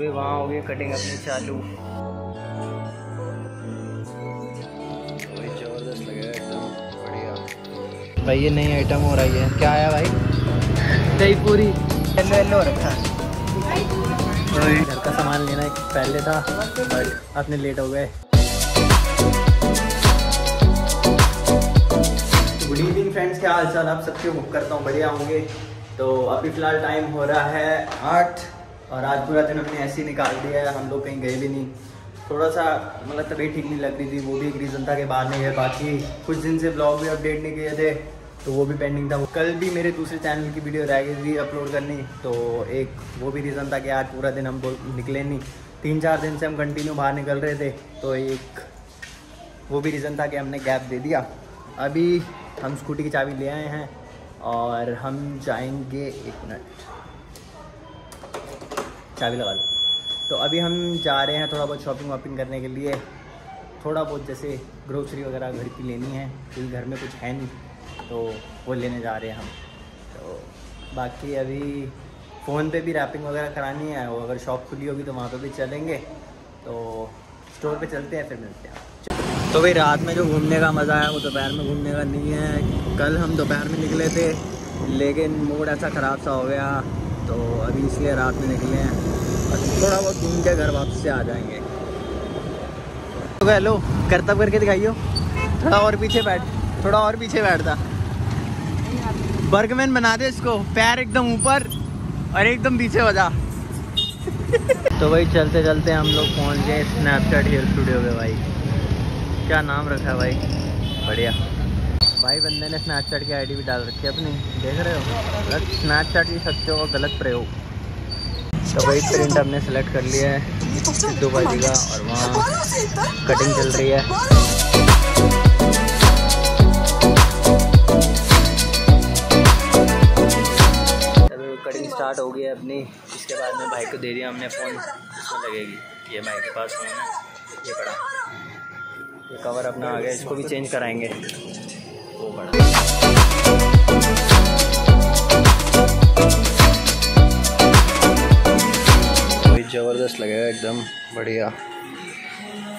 अभी वहाँ हो गई कटिंग अपनी चालू। जबरदस्त लग रहा है, एकदम बढ़िया भाई। ये नई आइटम हो रही है, क्या आया भाई? दही पूरी। येलो येलो रखा। तो घर का सामान लेना पहले था बट अपने लेट हो गए। गुड इवनिंग फ्रेंड्स, क्या हाल चाल आप सबके? बुक करता हूँ बढ़िया होंगे। तो अभी फिलहाल टाइम हो रहा है 8 और आज पूरा दिन हमने ऐसे ही निकाल दिया है। हम लोग कहीं गए भी नहीं, थोड़ा सा मतलब तबीयत ठीक नहीं लग रही थी, वो भी एक रीज़न था कि बाहर नहीं गए। बाकी कुछ दिन से ब्लॉग भी अपडेट नहीं किए थे तो वो भी पेंडिंग था। कल भी मेरे दूसरे चैनल की वीडियो रह गई थी अपलोड करनी, तो एक वो भी रीज़न था कि आज पूरा दिन हम निकले नहीं। 3-4 दिन से हम कंटिन्यू बाहर निकल रहे थे तो एक वो भी रीज़न था कि हमने गैप दे दिया। अभी हम स्कूटी की चाबी ले आए हैं और हम जाएंगे, एक मिनट चाबी लगा लो। तो अभी हम जा रहे हैं थोड़ा बहुत शॉपिंग वॉपिंग करने के लिए। थोड़ा बहुत जैसे ग्रोसरी वगैरह घर की लेनी है क्योंकि घर में कुछ है नहीं, तो वो लेने जा रहे हैं हम। तो बाकी अभी फ़ोन पे भी रैपिंग वगैरह करानी है, वो अगर शॉप खुली होगी तो वहाँ पे भी चलेंगे। तो स्टोर पे चलते हैं, फिर मिलते हैं। तो भाई रात में जो घूमने का मज़ा है वो दोपहर में घूमने का नहीं है। कल हम दोपहर में निकले थे लेकिन मूड ऐसा ख़राब सा हो गया तो अभी इसलिए रात में निकले हैं और थोड़ा बहुत घूम के घर वापस से आ जाएंगे। तो हेलो करतब करके दिखाइयो। थोड़ा और पीछे बैठ, थोड़ा और पीछे बैठता। बर्गमैन बना दे इसको, पैर एकदम ऊपर और एकदम पीछे हो जा। तो भाई चलते चलते हम लोग पहुंच गए स्नैपचैट हेयर स्टूडियो पे। भाई क्या नाम रखा है भाई, बढ़िया। भाई बंदे ने स्नैपचैट की आईडी भी डाल रखी है अपनी, देख रहे हो? गलत स्नैपचैट की सत्यों का गलत प्रयोग। तो भाई प्रिंट हमने सेलेक्ट कर लिया है दो भाजी का और वहाँ कटिंग चल रही है। कटिंग स्टार्ट हो गई है अपनी। इसके बाद में भाई को दे दिया हमने फ़ोन, इसमें लगेगी। ये भाई के पास फ़ोन है, ये पड़ा, ये कवर अपना आ गया, इसको भी चेंज कराएंगे। जबरदस्त लगेगा, एकदम बढ़िया।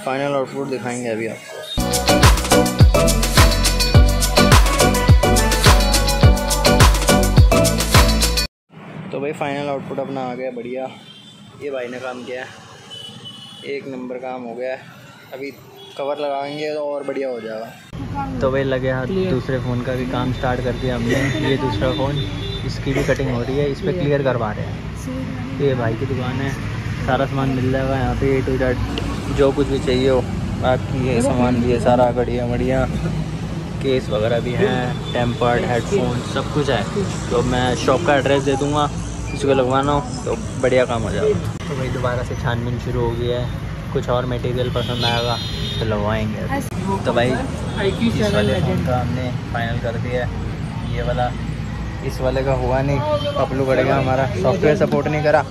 फाइनल आउटपुट दिखाएंगे अभी आपको। तो भाई फाइनल आउटपुट अपना आ गया, बढ़िया। ये भाई ने काम किया है, एक नंबर काम हो गया है। अभी कवर लगाएंगे तो और बढ़िया हो जाएगा। तो भाई लगे हाथ, दूसरे फ़ोन का भी काम स्टार्ट कर दिया हमने। ये दूसरा फ़ोन, इसकी भी कटिंग हो रही है, इस पर क्लियर करवा रहे हैं। ये भाई की दुकान है, सारा सामान मिल जाएगा यहाँ पे A to Z जो कुछ भी चाहिए हो। आपकी ये सामान भी है सारा, घड़ियाँ वड़ियाँ, केस वगैरह भी हैं, टेम्पर्ड, हेडफोन, सब कुछ है। तो मैं शॉप का एड्रेस दे दूँगा, किसी को लगवाना हो तो बढ़िया काम हो जाएगा। तो भाई दोबारा से छानबीन शुरू हो गई है, कुछ और मटेरियल पसंद आएगा तो लगवाएंगे। तो भाई इस वाले फोन का हमने फाइनल कर दिया है। ये वाला, इस वाले का हुआ नहीं, पपलू पड़ेगा हमारा, सॉफ्टवेयर सपोर्ट नहीं करा।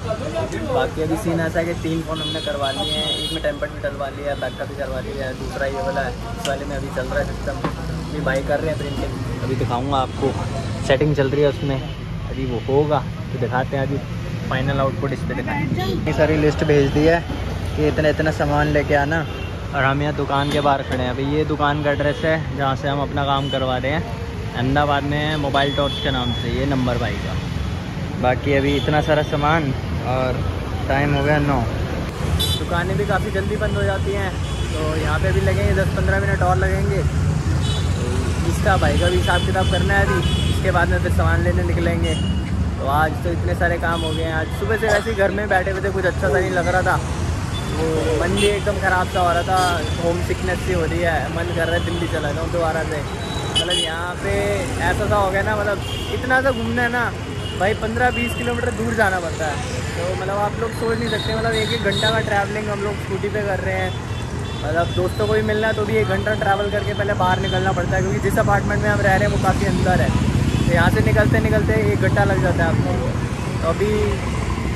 बाकी अभी सीन ऐसा है कि 3 फ़ोन हमने करवा लिए हैं। एक में टेम्पर्ड भी डलवा लिया है, बैकअप भी करवा लिया है, दूसरा ये वाला है, इस वाले में अभी चल रहा है सिस्टम। अभी बाई कर रहे हैं प्रिंटिंग, अभी दिखाऊँगा आपको। सेटिंग चल रही है उसमें, अभी वो होगा तो दिखाते हैं। अभी फाइनल आउटपुट इस पर दिखाएँ। सारी लिस्ट भेज दी है कि इतना इतना सामान लेके आना, और हम यहाँ दुकान के बाहर खड़े हैं। अभी ये दुकान का एड्रेस है जहाँ से हम अपना काम करवा रहे हैं, अहमदाबाद में मोबाइल टॉर्च के नाम से, ये नंबर भाई का। बाकी अभी इतना सारा सामान और टाइम हो गया 9। दुकानें भी काफ़ी जल्दी बंद हो जाती हैं तो यहाँ पे भी लगेंगे 10-15 मिनट और लगेंगे। इसका भाई का भी हिसाब किताब करना है अभी, इसके बाद में फिर सामान लेने निकलेंगे। तो आज तो इतने सारे काम हो गए हैं। आज सुबह से वैसे ही घर में बैठे हुए थे, कुछ अच्छा सा नहीं लग रहा था, वो मन भी एकदम ख़राब सा हो रहा था, होम सिकनेस सी हो रही है। मन कर रहा है दिल्ली चला जाऊँ दोबारा से, मतलब यहाँ पे ऐसा सा हो गया ना, मतलब इतना सा घूमना है ना भाई, 15-20 किलोमीटर दूर जाना पड़ता है। तो मतलब आप लोग सोच नहीं सकते, मतलब 1-1 घंटा का ट्रैवलिंग हम लोग स्कूटी पे कर रहे हैं। मतलब दोस्तों को भी मिलना है तो भी 1 घंटा ट्रैवल करके पहले बाहर निकलना पड़ता है, क्योंकि जिस अपार्टमेंट में हम रह रहे हैं वो काफ़ी अंदर है, तो यहाँ से निकलते निकलते 1 घंटा लग जाता है आपको। तो अभी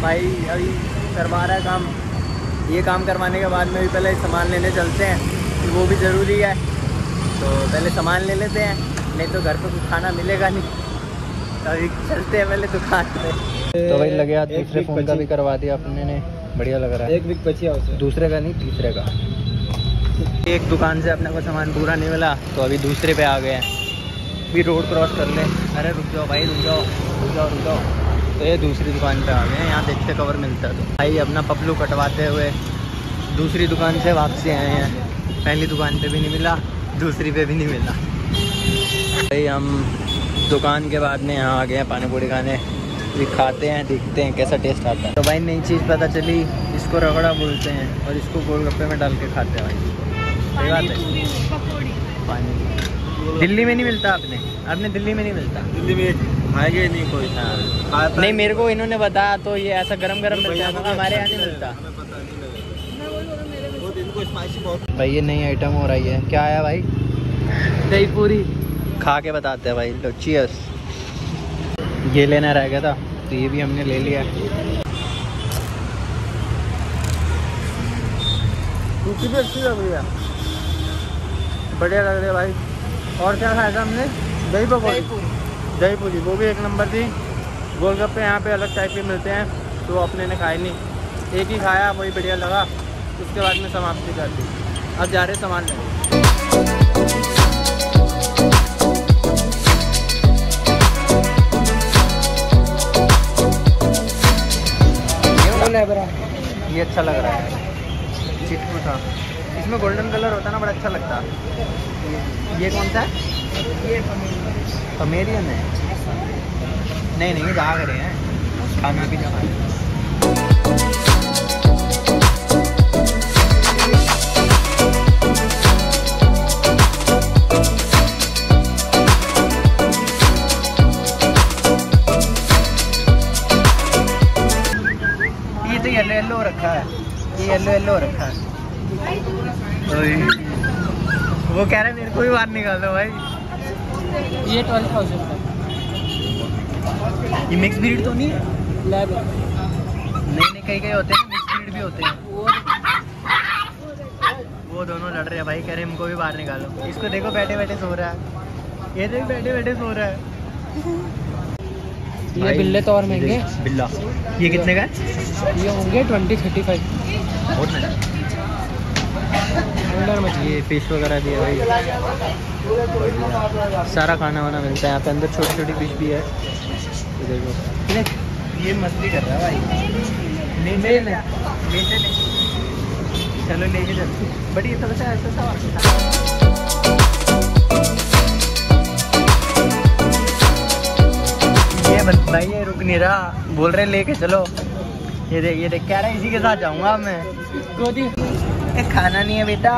भाई अभी करवा रहा है काम। ये काम करवाने के बाद में भी पहले सामान लेने चलते हैं, वो भी ज़रूरी है, तो पहले सामान ले लेते हैं, नहीं तो घर पे कुछ खाना मिलेगा नहीं। तो अभी चलते हैं पहले दुकान पे। तो भाई लगे दूसरे फ़ोन का भी करवा दिया अपने ने, बढ़िया लग रहा है। एक बिक बची है दूसरे का नहीं, तीसरे का। एक दुकान से अपने को सामान पूरा नहीं मिला तो अभी दूसरे पे आ गए हैं। भी रोड क्रॉस कर ले। अरे रुक जाओ भाई, रुक जाओ। तो ये दूसरी दुकान पे आ गए हैं, यहाँ देखते कवर मिलता है। तो भाई अपना पपलू कटवाते हुए दूसरी दुकान से वापसी आए हैं। पहली दुकान पे भी नहीं मिला, दूसरी पे भी नहीं मिला। भाई हम दुकान के बाद में यहाँ आ गए हैं पानी पूरी खाने। भी खाते हैं, देखते हैं कैसा टेस्ट आता है। तो भाई नई चीज़ पता चली, इसको रगड़ा बोलते हैं और इसको गोलगप्पे में डाल के खाते हैं भाई। पानी पूरी पकौड़ी, पानी दिल्ली में नहीं मिलता। आपने दिल्ली में नहीं मिलता, दिल्ली में आएगा नहीं कोई। नहीं मेरे को इन्होंने बताया तो ये ऐसा गरम गरम मिलता है, हमारे यहाँ नहीं मिलता भाई। ये नई आइटम हो रही है, क्या आया भाई? दही पूरी। खा के बताते हैं भाई। लो चीयर्स। ये लेना रह गया था तो ये भी हमने ले लिया। सूखी भी अच्छी लग रही है, बढ़िया लग रही है भाई। और क्या खाया था हमने? दही पकौड़ी, दही पूरी, वो भी एक नंबर थी। गोलगप्पे यहाँ पे अलग टाइप के मिलते हैं तो अपने ने खाए नहीं, एक ही खाया, वही बढ़िया लगा। उसके बाद में समाप्ति कर दी। अब जा रहे सामान लेने। ये अच्छा लग रहा है, चिटकू था। इसमें गोल्डन कलर होता ना, बड़ा अच्छा लगता है। ये कौन सा है? ये पमेरियन है। नहीं ये दाग रहे हैं, खाना भी जमा। येलो रखा है, ये येलो रखा है। वो कह रहा है मेरे को भी बाहर निकाल दो भाई। ये 12,000 का। ये मिक्स ब्रीड तो नहीं है? नहीं, कई होते हैं, मिक्स ब्रीड भी होते हैं। वो दोनों लड़ रहे हैं भाई, कह रहे हमको भी बाहर निकालो। इसको देखो बैठे बैठे सो रहा है, ये देखो बैठे बैठे सो रहा है। ये बिल्ले तो और महंगे। बिल्ला ये कितने का है? ये होंगे 20-35। बहुत महंगा। ये फिश वगैरह भी है भाई, सारा खाना वाना मिलता है यहाँ पे। अंदर छोटी छोटी फिश भी है, तो देखो। ये मछली कर रहा है भाई। नहीं चलो लेके चलते, बट ये थोड़ा सा ऐसा। भाई ये रुक नहीं रहा, बोल रहे लेके चलो। ये देख कह रहा है इसी के साथ जाऊंगा मैं। गोदी खाना नहीं है बेटा।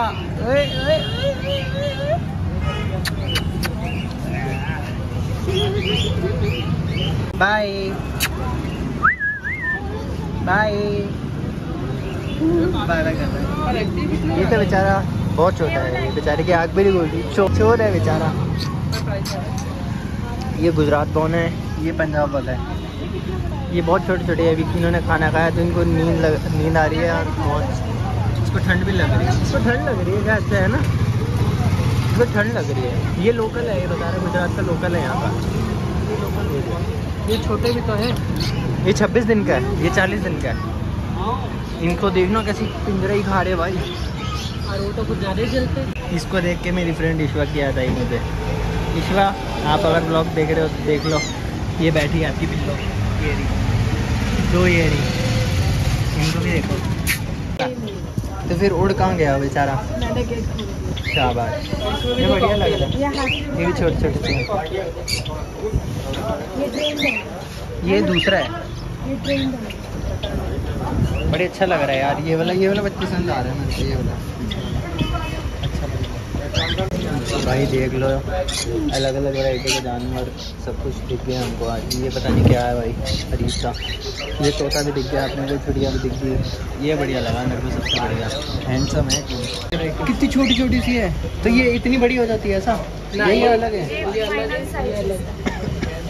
Bye bye bye. ये तो बेचारा बहुत छोटा है, बेचारे की आँख भी नहीं बोलती, छोटा है बेचारा। ये गुजरात भवन है, ये पंजाब वाला है। ये बहुत छोटे छोटे है। अभी इन्होंने खाना खाया तो इनको नींद आ रही है और बहुत इसको ठंड भी लग रही है। इसको ठंड लग रही है जैसे है ना, इसको ठंड लग रही है। ये लोकल है, ये बता रहे गुजरात का लोकल है यहाँ का। ये छोटे भी तो है। ये 26 दिन का है, ये 40 दिन का है। इनको देखना कैसे पिंजरा ही खा रहे भाई, और वो तो कुछ ज़्यादा चलते। इसको देख के मेरी फ्रेंड ईश्वा की याद आई मुझे। ईश्वा आप अगर ब्लॉग देख रहे हो तो देख लो, ये बैठी है आपकी बिल्लो। ये रही, इनको भी देखो। तो फिर उड़ कहाँ गया बेचारा? शाबाश, ये बढ़िया लग रहा है। ये भी छोटे छोटे। ये दूसरा है, बड़े अच्छा लग रहा है यार। ये वाला 25 आ रहा है मुझे, ये वाला अच्छा। भाई देख लो, अलग अलग वैरायटी के जानवर सब कुछ दिख गया हमको आज। ये पता नहीं क्या है भाई, अरीब का। ये तोता भी दिख गया आपने को, चिड़िया भी दिख गई। ये बढ़िया लगा मेरे को सबसे बढ़िया। हैंडसम है, कितनी छोटी छोटी सी है। तो ये इतनी बड़ी हो जाती है ऐसा? ये अलग है,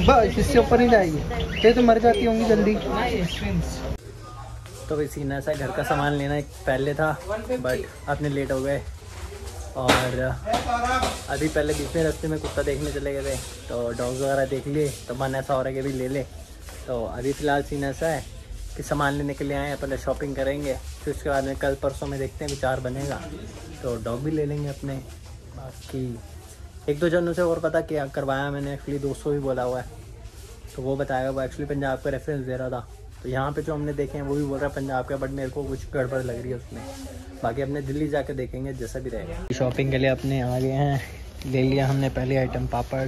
बस इससे ऊपर नहीं जाएगी। ये तो मर जाती होंगी जल्दी। तो भाई सीना ऐसा घर का सामान लेना पहले था, बट आपने लेट हो गए। और अभी पहले बीच में रास्ते में कुत्ता देखने चले गए थे, तो डॉग्स वगैरह देख लिए तो मन ऐसा हो रहा है कि अभी ले। तो अभी फ़िलहाल सीन ऐसा है कि सामान लेने के लिए आए हैं, पहले शॉपिंग करेंगे, फिर उसके बाद में कल परसों में देखते हैं विचार बनेगा तो डॉग भी ले लेंगे अपने। बाकी एक दो जनों से और पता किया करवाया मैंने, एक्चुअली 200 भी बोला हुआ है तो वो बताएगा। वो एक्चुअली पंजाब का रेफरेंस दे रहा था, तो यहाँ पे जो हमने देखे हैं वो भी बोल रहा है पंजाब का, बट मेरे को कुछ गड़बड़ लग रही है उसमें। बाकी अपने दिल्ली जाके देखेंगे जैसा भी रहेगा। शॉपिंग के लिए अपने आ गए हैं, ले लिया हमने पहले आइटम पापड़।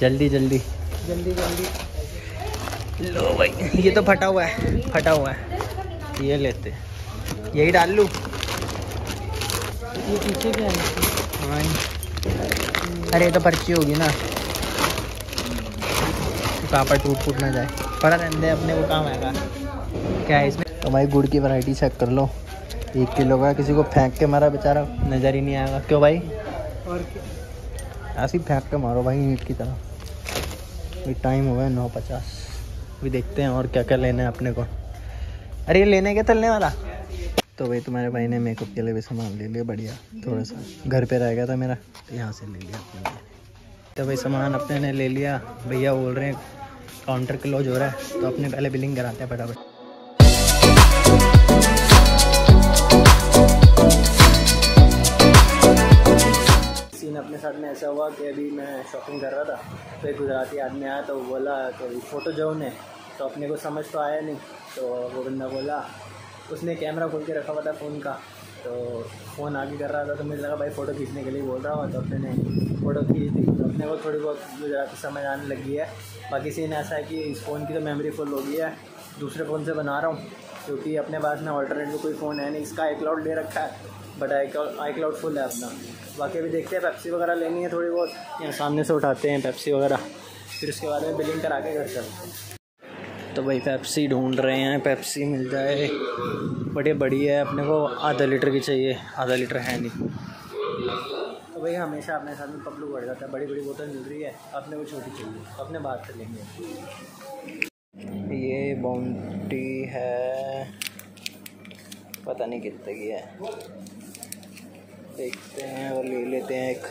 जल्दी जल्दी जल्दी जल्दी लो भाई, ये तो फटा हुआ है, फटा हुआ है, ये लेते, यही डाल लूँ। ये पीछे क्या है? अरे तो पर्ची होगी ना, पापड़ टूट फूट ना जाए, पड़ा रहने अपने को काम आएगा। क्या है इसमें? तो भाई गुड़ की वैरायटी चेक कर लो, 1 किलो का। किसी को फेंक के मारा बेचारा नज़र ही नहीं आएगा। क्यों भाई? और ऐसे ही फेंक के मारो भाई ईंट की तरह। ये टाइम हुआ है 9:50, अभी देखते हैं और क्या क्या लेना है अपने को। अरे ये लेने के तलने वाला। तो भाई तुम्हारे भाई ने मेकअप के लिए भी सामान ले लिया, बढ़िया। थोड़ा सा घर पर रह गया था मेरा, यहाँ से ले लिया। तो भाई सामान अपने ने ले लिया, भैया बोल रहे हैं काउंटर क्लोज हो रहा है तो अपने पहले बिलिंग कराते हैं फटाफट। सीन अपने साथ में ऐसा हुआ कि अभी मैं शॉपिंग कर रहा था तो एक गुजराती आदमी आया, तो बोला कि फ़ोटो जो ने, तो अपने को समझ तो आया नहीं। तो वो बंदा बोला, उसने कैमरा खोल के रखा हुआ था फ़ोन का, तो फ़ोन आगे कर रहा था तो मुझे लगा भाई फ़ोटो खींचने के लिए बोल रहा हूँ, तो अपने फ़ोटो खींच दी। अपने को थोड़ी बहुत गुजराती समझ आने लगी है। बाकी सीन ऐसा है कि इस फ़ोन की तो मेमोरी फुल हो गई है, दूसरे फ़ोन से बना रहा हूँ क्योंकि अपने पास में ऑल्टरनेटिव कोई फ़ोन है नहीं। इसका iCloud ले रखा है बट iCloud फुल है अपना। बाकी अभी देखते हैं, पेप्सी वगैरह लेनी है थोड़ी बहुत, यहाँ सामने से उठाते हैं पेप्सी वगैरह, फिर उसके बाद में बिलिंग करा के घर चलते हैं। तो भाई पेप्सी ढूंढ रहे हैं, पेप्सी मिल जाए बड़ी बड़ी है। अपने को आधा लीटर की चाहिए, आधा लीटर है नहीं। तो भाई हमेशा अपने साथ में पपलू बढ़ जाता है, बड़ी बड़ी बोतल मिल रही है, अपने को छोटी चाहिए, अपने बात से लेंगे। ये बाउंटी है, पता नहीं कितने की है, देखते हैं और ले लेते हैं एक।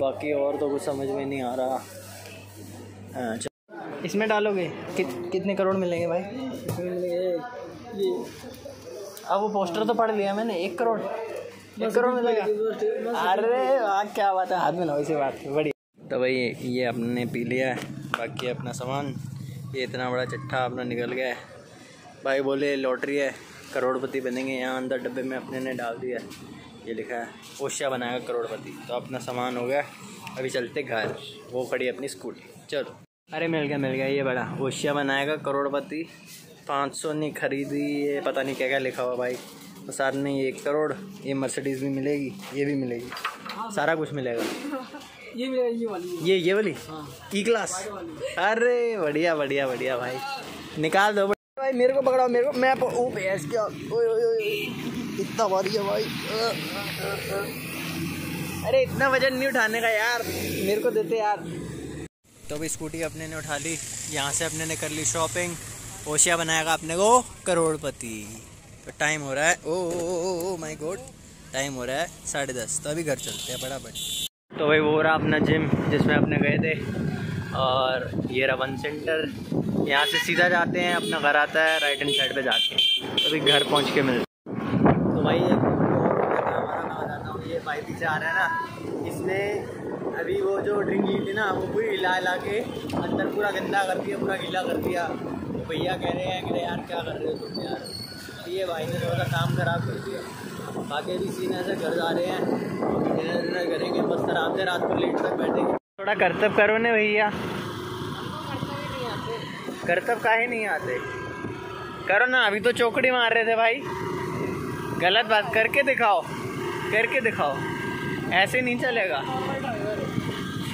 बाकी और तो कुछ समझ में नहीं आ रहा। इसमें डालोगे कितने करोड़ मिलेंगे भाई? ये अब वो पोस्टर तो पढ़ लिया मैंने, 1 करोड़, 1 करोड़ में लगा। अरे वाह क्या बात है, हाथ में ना इसी बात बड़ी। तो भाई ये हमने पी लिया है, बाकी अपना सामान। ये इतना बड़ा चिट्ठा अपना निकल गया है। भाई बोले लॉटरी है, करोड़पति बनेंगे। यहाँ अंदर डब्बे में अपने ने डाल दिया है, ये लिखा है ओशिया बनाएगा करोड़पति। तो अपना सामान हो गया, अभी चलते घर। वो खड़ी अपनी स्कूटी, चलो। अरे मिल गया मिल गया, ये बड़ा ओशिया बनाएगा करोड़पति 500 ने खरीदी। ये पता नहीं क्या क्या लिखा हुआ भाई। तो साथ में ये 1 करोड़, ये मर्सिडीज़ भी मिलेगी, ये भी मिलेगी, सारा कुछ मिलेगा। ये मिलेगा, ये वाली, ये वाली E क्लास। अरे बढ़िया बढ़िया बढ़िया भाई, निकाल दो भाई, मेरे को पकड़ाओ मेरे को। मैं भैंस क्या इतना भारी है भाई। अरे इतना वजन नहीं उठाने का यार, मेरे को देते यार। तो भाई स्कूटी अपने ने उठा ली, यहाँ से अपने ने कर ली शॉपिंग। ओशिया बनाएगा अपने को करोड़पति। तो टाइम हो रहा है, ओ माय गॉड, टाइम हो रहा है 10:30। तो अभी घर चलते हैं फटाफट। तो भाई वो रहा अपना जिम जिसमें अपने गए थे, और ये रहा वन सेंटर। यहाँ से सीधा जाते हैं, अपना घर आता है राइट हैंड साइड पे जाके। तो अभी घर पहुँच के मिलते हैं। तो भाई एक हमारा ये भाई पीछे आ रहा है ना, इसने अभी वो जो ड्रिंक की थी ना वो पूरी हिला के अंदर पूरा गंदा कर दिया, पूरा गीला कर दिया। भैया कह रहे हैं कि यार क्या कर रहे हो तुम यार, ये भाई ने थोड़ा काम खराब कर दिया। बाकी भी सीन ऐसे घर जा रहे हैं, डिनर डिनर करेंगे बस, आराम से रात को लेट तक बैठेंगे। थोड़ा करतब करो ना भैया, करतब काहे नहीं आते, करो ना। अभी तो चौकड़ी मार रहे थे भाई, गलत बात करके दिखाओ, करके दिखाओ, ऐसे नहीं चलेगा।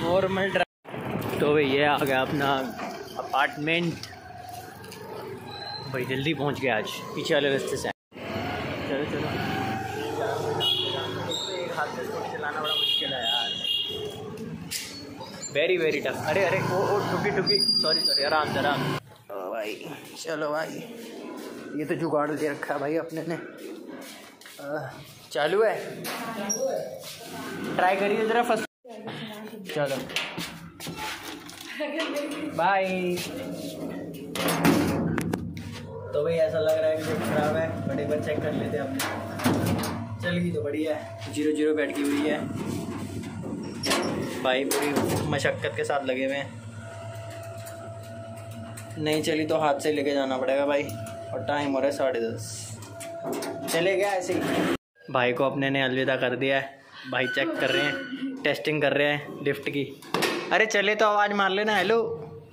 Formal drive. तो भैया आ गया अपना अपार्टमेंट, भाई जल्दी पहुंच गया आज, पीछे वाले रास्ते से। चलो चलो, एक हाथ से स्कूटी चलाना बड़ा मुश्किल है यार, वेरी वेरी टफ। अरे अरे ओ ठुकी ठुकी, सॉरी सॉरी, आराम आराम। ओ भाई चलो भाई, ये तो जुगाड़ दे रखा है भाई अपने ने। चालू है, ट्राई करिए ज़रा फर्स्ट। चलो बाय। तो भाई ऐसा लग रहा है कि ख़राब है, बट एक बार चेक कर लेते हैं। आपने चल गई तो बढ़िया है, 0-0 बैठ की हुई है। भाई पूरी मशक्क़त के साथ लगे हुए हैं, नहीं चली तो हाथ से लेके जाना पड़ेगा भाई। और टाइम हो रहा है 10:30, चले गया ऐसे ही। भाई को अपने ने अलविदा कर दिया है। भाई चेक कर रहे हैं, टेस्टिंग कर रहे हैं लिफ्ट की। अरे चले तो आवाज़ मार लेना, हेलो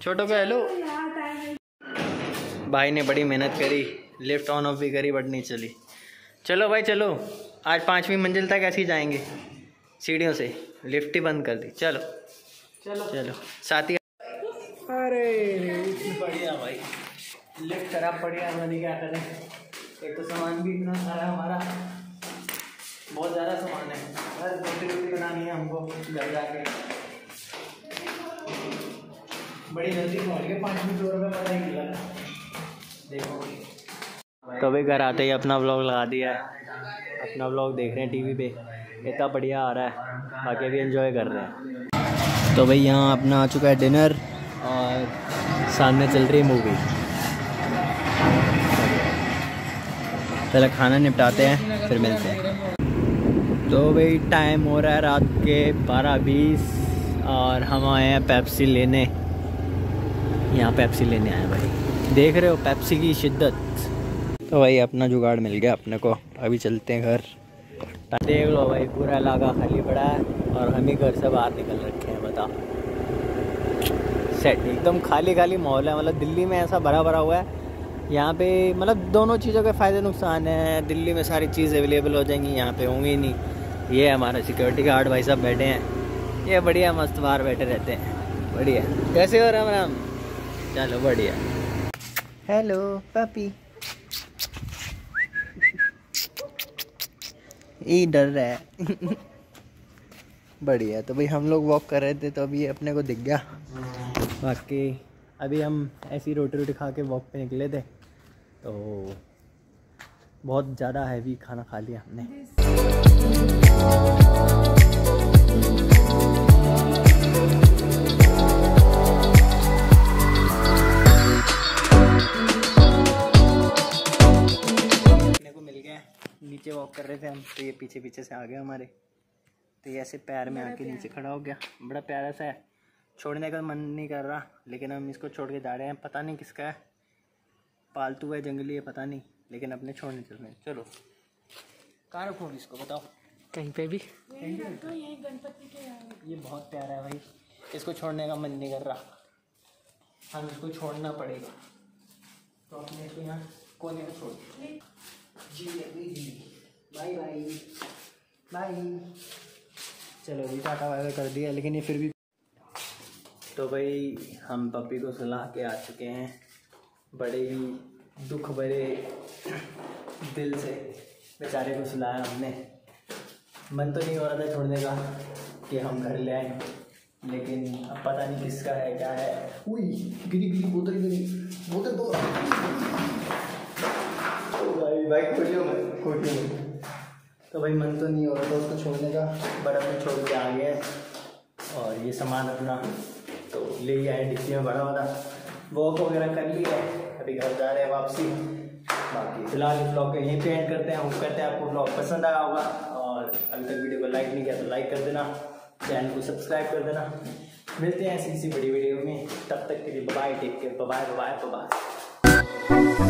छोटो का हेलो। भाई ने बड़ी मेहनत करी, लिफ्ट ऑन ऑफ भी करी, बट नहीं चली। चलो भाई चलो, आज 5वीं मंजिल तक ऐसे ही जाएंगे सीढ़ियों से, लिफ्ट ही बंद कर दी। चलो चलो चलो साथी। अरे बढ़िया भाई, लिफ्ट खराब पड़ी है, मैंने क्या करें। एक तो सामान भी इतना सारा हमारा, बहुत ज़्यादा सामान है, बस रोटी बनानी है हमको घर जाके। बड़ी जल्दी पहुँच गए, 5 मिनट का पता ही नहीं लगा। देखो तो भाई घर आते ही अपना व्लॉग लगा दिया है, अपना व्लॉग देख रहे हैं टीवी पे, इतना बढ़िया आ रहा है, बाकी भी एंजॉय कर रहे हैं। तो भाई यहाँ अपना आ चुका है डिनर और सामने चल रही है मूवी। पहले खाना निपटाते हैं फिर मिलते हैं। तो भाई टाइम हो रहा है रात के 12:20 और हम आए हैं पेप्सी लेने। यहाँ पेप्सी लेने आए हैं भाई, देख रहे हो पेप्सी की शिद्दत। तो भाई अपना जुगाड़ मिल गया अपने को, अभी चलते हैं घर। देख लो भाई पूरा इलाका खाली पड़ा है और हम ही घर से बाहर निकल रखे हैं, बताओ। सेट एकदम खाली खाली माहौल है, मतलब दिल्ली में ऐसा भरा भरा हुआ है। यहाँ पे मतलब दोनों चीज़ों के फ़ायदे नुकसान हैं। दिल्ली में सारी चीज़ अवेलेबल हो जाएंगी, यहाँ पे होंगी नहीं। ये हमारा सिक्योरिटी गार्ड भाई साहब बैठे हैं, ये बढ़िया मस्त बाहर बैठे रहते हैं। बढ़िया, कैसे हो राम राम? चलो बढ़िया। हेलो पपी, ये डर रहा है। बढ़िया। तो भाई हम लोग वॉक कर रहे थे तो अभी अपने को दिख गया। बाकी अभी हम ऐसी रोटी रोटी खा के वॉक पे निकले थे, तो बहुत ज़्यादा हैवी खाना खा लिया हमने। अपने को मिल गया, नीचे वॉक कर रहे थे हम तो ये पीछे पीछे से आ गए हमारे, तो ये ऐसे पैर में आके नीचे खड़ा हो गया। बड़ा प्यारा सा है, छोड़ने का मन नहीं कर रहा, लेकिन हम इसको छोड़ के जा रहे हैं। पता नहीं किसका है, पालतू है जंगली है पता नहीं, लेकिन अपने छोड़ने चल रहे हैं। चलो कहाँ रखोगे इसको बताओ? कहीं पे भी। ये गणपति के, ये बहुत प्यारा है भाई, इसको छोड़ने का मन नहीं कर रहा, हम इसको छोड़ना पड़ेगा। तो अपने इसको यहाँ कोने में छोड़ जी। Bye bye bye. चलो भी टाटा वायर कर दिया, लेकिन ये फिर भी। तो भाई हम पपी को सुला के आ चुके हैं, बड़े ही दुख भरे दिल से बेचारे को सुलाया हमने। मन तो नहीं हो रहा था छोड़ने का कि हम घर ले आए, लेकिन अब पता नहीं किसका है क्या है। उई गिरी गिरी बोतल, गिरी बोतल दो। भाई भाई खोलियो मत, खोलियो मत। तो भाई मन तो नहीं हो रहा था उसको छोड़ने का, बट हमने छोड़ के आ गए। और ये सामान अपना तो ले ही आए डिक्की में बड़ा वाला, वॉक वगैरह कर लिया है, अभी घर जा रहे हैं वापसी। बाकी फिलहाल इस ब्लॉग को यहीं पे एंड करते हैं। होप करते हैं आपको ब्लॉग पसंद आया होगा, और अभी तक वीडियो को लाइक नहीं किया तो लाइक कर देना, चैनल को सब्सक्राइब कर देना। मिलते हैं ऐसी बड़ी वीडियो में, तब तक के लिए bye, take care, bye bye bye.